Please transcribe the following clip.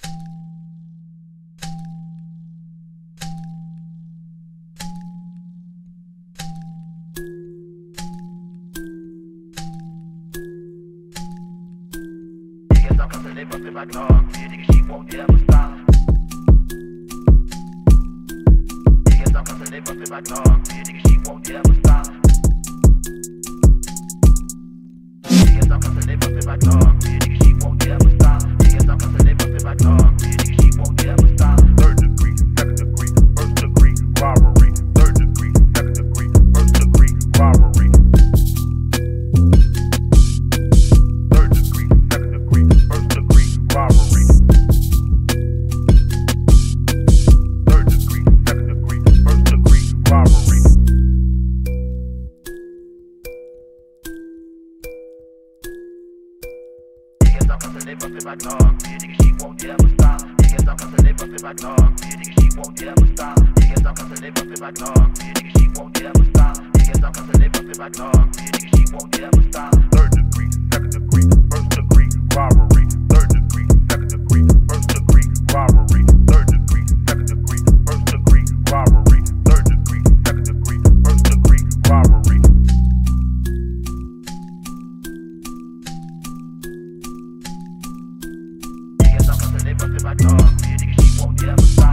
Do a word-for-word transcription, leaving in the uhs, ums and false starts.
But if I can music, she won't ever stop. Niggas are gonna live up if I can music, she won't ever stop. Niggas are gonna live up if I can music, she won't ever stop. Niggas are gonna live up if I can music, she won't ever stop. Third degree, second degree, first degree, robbery. Third degree, second degree, first degree, robbery. Live up if I can, music she won't ever stop. Niggas are gonna live up if I can, music she won't ever stop. Niggas are gonna live up if I can, music she won't ever stop. Niggas are gonna live up if I can, music she won't ever stop. Third degree, second degree, first degree, robbery. Third degree, second degree, first degree, robbery. Third degree, second degree, first degree, robbery. Third degree, second degree, first degree, robbery. Live up if I can, music she won't ever stop.